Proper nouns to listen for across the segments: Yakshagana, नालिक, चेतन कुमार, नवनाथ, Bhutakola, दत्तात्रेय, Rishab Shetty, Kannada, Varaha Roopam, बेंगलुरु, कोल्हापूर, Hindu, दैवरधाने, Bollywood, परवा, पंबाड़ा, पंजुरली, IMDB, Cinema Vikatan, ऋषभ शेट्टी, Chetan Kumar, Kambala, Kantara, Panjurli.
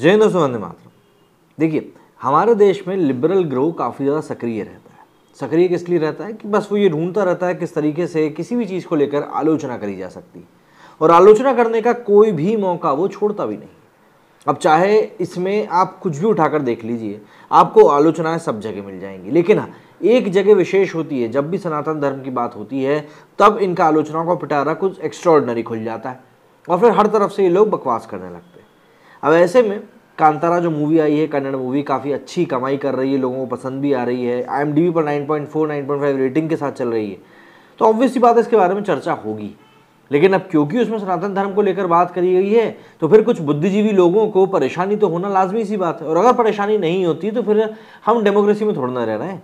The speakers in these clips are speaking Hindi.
जैन दोस्तों वंदे मातरम। देखिए हमारे देश में लिबरल ग्रो काफ़ी ज़्यादा सक्रिय रहता है। सक्रिय किस लिए रहता है कि बस वो ये ढूंढता रहता है किस तरीके से किसी भी चीज़ को लेकर आलोचना करी जा सकती, और आलोचना करने का कोई भी मौका वो छोड़ता भी नहीं। अब चाहे इसमें आप कुछ भी उठाकर देख लीजिए, आपको आलोचनाएं सब जगह मिल जाएंगी, लेकिन हाँ एक जगह विशेष होती है, जब भी सनातन धर्म की बात होती है तब इनका आलोचनाओं का पिटारा कुछ एक्स्ट्रॉर्डिनरी खुल जाता है और फिर हर तरफ से ये लोग बकवास करने लगते हैं। अब ऐसे में कांतारा जो मूवी आई है, कन्नड़ मूवी, काफ़ी अच्छी कमाई कर रही है, लोगों को पसंद भी आ रही है, IMDB पर 9.4, 9.5 रेटिंग के साथ चल रही है, तो ऑब्वियसली बात है इसके बारे में चर्चा होगी। लेकिन अब क्योंकि उसमें सनातन धर्म को लेकर बात करी गई है तो फिर कुछ बुद्धिजीवी लोगों को परेशानी तो होना लाजमी सी बात है, और अगर परेशानी नहीं होती तो फिर हम डेमोक्रेसी में थोड़ा ना रह रहे हैं।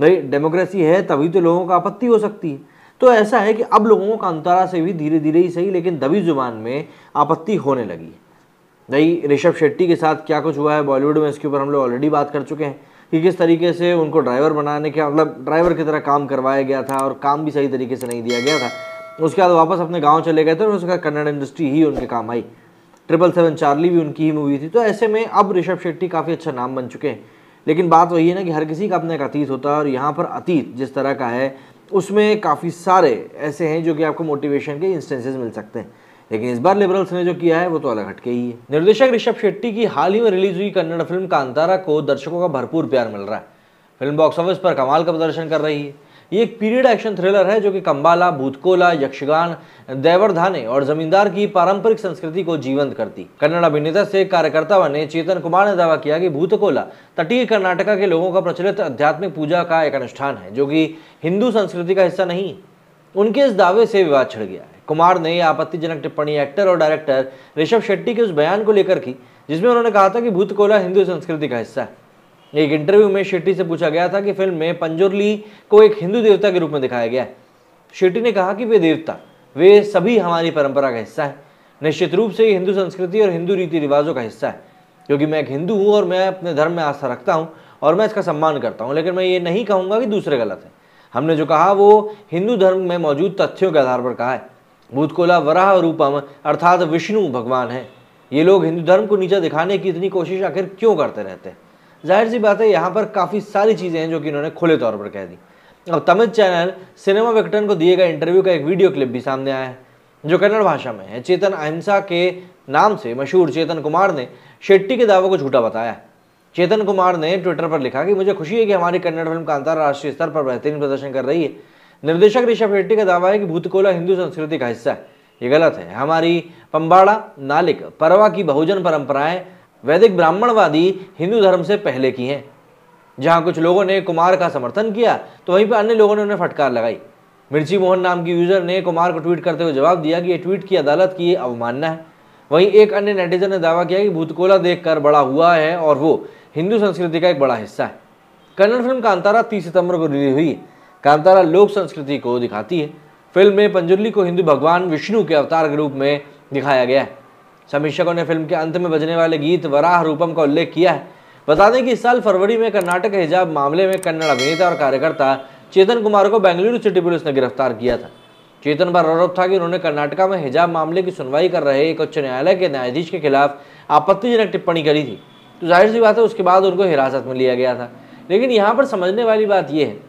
नहीं, डेमोक्रेसी है तभी तो लोगों को आपत्ति हो सकती है। तो ऐसा है कि अब लोगों को कांतारा से भी धीरे धीरे ही सही लेकिन दबी जुबान में आपत्ति होने लगी। नहीं, ऋषभ शेट्टी के साथ क्या कुछ हुआ है बॉलीवुड में, इसके ऊपर हम लोग ऑलरेडी बात कर चुके हैं कि किस तरीके से उनको ड्राइवर बनाने के, मतलब ड्राइवर की तरह काम करवाया गया था और काम भी सही तरीके से नहीं दिया गया था। उसके बाद वापस अपने गांव चले गए थे और उसके बाद कन्नड़ इंडस्ट्री ही उनके काम आई। 777 चार्ली भी उनकी ही मूवी थी। तो ऐसे में अब ऋषभ शेट्टी काफ़ी अच्छा नाम बन चुके हैं, लेकिन बात वही है ना कि हर किसी का अपना एक अतीत होता है, और यहाँ पर अतीत जिस तरह का है उसमें काफ़ी सारे ऐसे हैं जो कि आपको मोटिवेशन के इंस्टेंसेस मिल सकते हैं। लेकिन इस बार लिबरल्स ने जो किया है वो तो अलग हटके ही है। निर्देशक ऋषभ शेट्टी की हाल ही में रिलीज हुई कन्नड़ फिल्म कांतारा को दर्शकों का भरपूर प्यार मिल रहा है। फिल्म बॉक्स ऑफिस पर कमाल का प्रदर्शन कर रही है। ये एक पीरियड एक्शन थ्रिलर है जो कि कंबाला, भूतकोला, यक्षगान, दैवरधाने और जमींदार की पारंपरिक संस्कृति को जीवंत करती। कन्नड़ अभिनेता से कार्यकर्ता बने चेतन कुमार ने दावा किया कि भूतकोला तटीय कर्नाटका के लोगों का प्रचलित आध्यात्मिक पूजा का एक अनुष्ठान है जो कि हिंदू संस्कृति का हिस्सा नहीं। उनके इस दावे से विवाद छिड़ गया है। कुमार ने आपत्तिजनक टिप्पणी एक्टर और डायरेक्टर ऋषभ शेट्टी के उस बयान को लेकर की जिसमें उन्होंने कहा था कि भूतकोला हिंदू संस्कृति का हिस्सा है। एक इंटरव्यू में शेट्टी से पूछा गया था कि फिल्म में पंजुरली को एक हिंदू देवता के रूप में दिखाया गया है। शेट्टी ने कहा कि वे देवता, वे सभी हमारी परंपरा का हिस्सा है, निश्चित रूप से ये हिंदू संस्कृति और हिंदू रीति रिवाजों का हिस्सा है, क्योंकि मैं एक हिंदू हूँ और मैं अपने धर्म में आस्था रखता हूँ और मैं इसका सम्मान करता हूँ। लेकिन मैं ये नहीं कहूँगा कि दूसरे गलत हैं। हमने जो कहा वो हिंदू धर्म में मौजूद तथ्यों के आधार पर कहा है। भूतकोला वराह रूपम अर्थात विष्णु भगवान है। ये लोग हिंदू धर्म को नीचा दिखाने की इतनी कोशिश आखिर क्यों करते रहते हैं? जाहिर सी बात है यहाँ पर काफ़ी सारी चीज़ें हैं जो कि इन्होंने खुले तौर पर कह दी। अब तमिल चैनल सिनेमा विकटन को दिए गए इंटरव्यू का एक वीडियो क्लिप भी सामने आया है जो कन्नड़ भाषा में है। चेतन अहिंसा के नाम से मशहूर चेतन कुमार ने शेट्टी के दावों को झूठा बताया। चेतन कुमार ने ट्विटर पर लिखा कि मुझे खुशी है कि हमारी कन्नड़ फिल्म कांतारा राष्ट्रीय स्तर पर बेहतरीन प्रदर्शन कर रही है। निर्देशक ऋषभ शेट्टी का दावा है कि भूतकोला हिंदू संस्कृति का हिस्सा है, ये गलत है। हमारी पंबाड़ा, नालिक, परवा की बहुजन परंपराएं वैदिक ब्राह्मणवादी हिंदू धर्म से पहले की हैं। जहां कुछ लोगों ने कुमार का समर्थन किया तो वहीं पर अन्य लोगों ने उन्हें फटकार लगाई। मिर्ची मोहन नाम की यूजर ने कुमार को ट्वीट करते हुए जवाब दिया कि यह ट्वीट की अदालत की अवमानना है। वहीं एक अन्य नेटिजन ने दावा किया कि भूतकोला देखकर बड़ा हुआ है और वो हिंदू संस्कृति का एक बड़ा हिस्सा है। कन्नड़ फिल्म कांतारा 30 सितंबर को रिलीज हुई है। कांतारा लोक संस्कृति को दिखाती है। फिल्म में पंजुर्ली को हिंदू भगवान विष्णु के अवतार के रूप में दिखाया गया है। समीक्षकों ने फिल्म के अंत में बजने वाले गीत वराह रूपम का उल्लेख किया है। बता दें कि इस साल फरवरी में कर्नाटक के हिजाब मामले में कन्नड़ अभिनेता और कार्यकर्ता चेतन कुमार को बेंगलुरु सिटी पुलिस ने गिरफ्तार किया था। चेतन पर आरोप था कि उन्होंने कर्नाटका में हिजाब मामले की सुनवाई कर रहे एक उच्च न्यायालय के न्यायाधीश के खिलाफ आपत्तिजनक टिप्पणी करी थी, तो जाहिर सी बात है उसके बाद उनको हिरासत में लिया गया था। लेकिन यहाँ पर समझने वाली बात यह है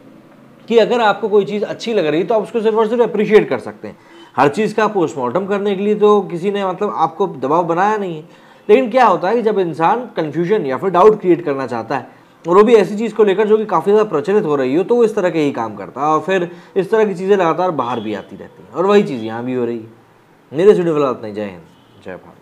कि अगर आपको कोई चीज़ अच्छी लग रही है तो आप उसको सिर्फ और सिर्फ अप्रिशिएट कर सकते हैं। हर चीज़ का पोस्टमार्टम करने के लिए तो किसी ने मतलब आपको दबाव बनाया नहीं है। लेकिन क्या होता है कि जब इंसान कन्फ्यूजन या फिर डाउट क्रिएट करना चाहता है और वो भी ऐसी चीज़ को लेकर जो कि काफ़ी ज़्यादा प्रचलित हो रही हो, तो वो इस तरह के ही काम करता है और फिर इस तरह की चीज़ें लगातार बाहर भी आती रहती हैं, और वही चीज़ यहाँ भी हो रही है। मेरे स्टूडियो वाला इतना ही। जय हिंद, जय भारत।